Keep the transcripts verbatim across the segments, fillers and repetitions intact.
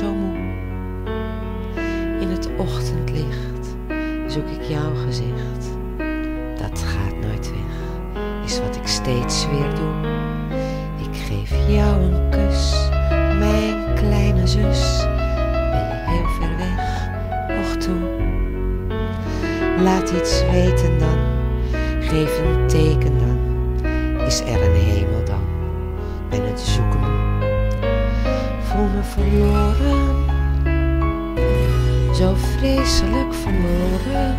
zo moe. In het ochtendlicht zoek ik jouw gezicht. Dat gaat nooit weg, is wat ik steeds weer doe. Ik geef jou een kus, mijn kleine zus. Ben je heel ver weg, nog toe. Laat iets weten dan, geef een teken dan. Is er een hemel dan? Ben het zoeken moe. Voel me verloren, zo vreselijk verloren.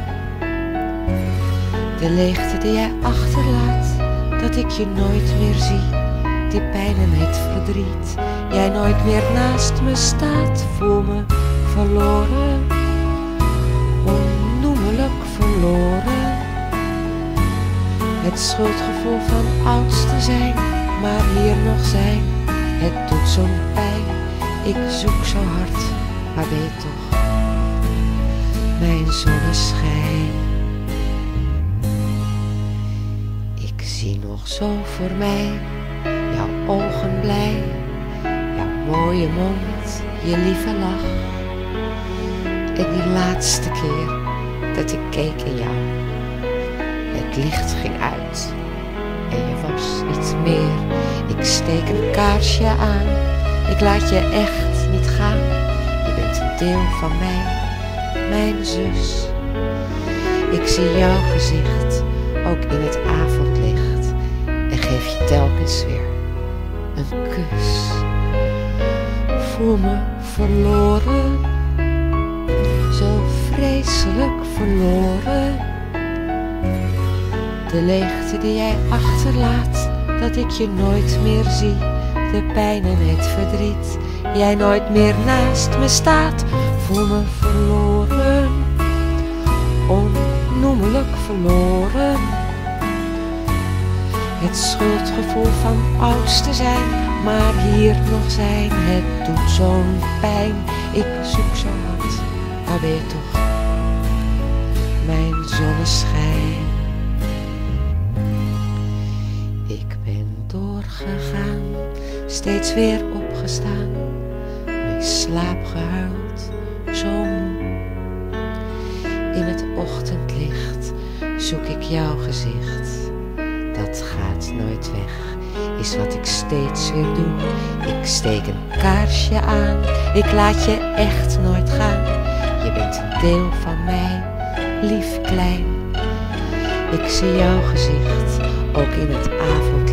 De leegte die jij achterlaat, dat ik je nooit meer zie. Die pijn en het verdriet, jij nooit meer naast me staat. Voel me verloren, onnoemelijk verloren. Het schuldgevoel van ouds te zijn, maar hier nog zijn. Het doet zo'n pijn, ik zoek zo hard, maar weet toch, mijn zonneschijn. Ik zie nog zo voor mij, jouw ogen blij, jouw mooie mond, je lieve lach. En die laatste keer dat ik keek in jou, het licht ging uit en je was niet meer. Ik steek een kaarsje aan, ik laat je echt niet gaan. Je bent een deel van mij, mijn zus. Ik zie jouw gezicht, ook in het avondlicht. En geef je telkens weer een kus. Voel me verloren, zo vreselijk verloren. De leegte die jij achterlaat, dat ik je nooit meer zie, de pijn en het verdriet, jij nooit meer naast me staat. Voel me verloren, onnoemelijk verloren. Het schuldgevoel van ouds te zijn, maar hier nog zijn. Het doet zo'n pijn, ik zoek zo hard, maar weet toch, mijn zonneschijn. Ik ben doorgegaan, steeds weer opgestaan, mijn slaap gehuild, zo moe. In het ochtendlicht zoek ik jouw gezicht. Dat gaat nooit weg, is wat ik steeds weer doe. Ik steek een kaarsje aan, ik laat je echt nooit gaan. Je bent een deel van mij, lief klein. Ik zie jouw gezicht, ook in het avond.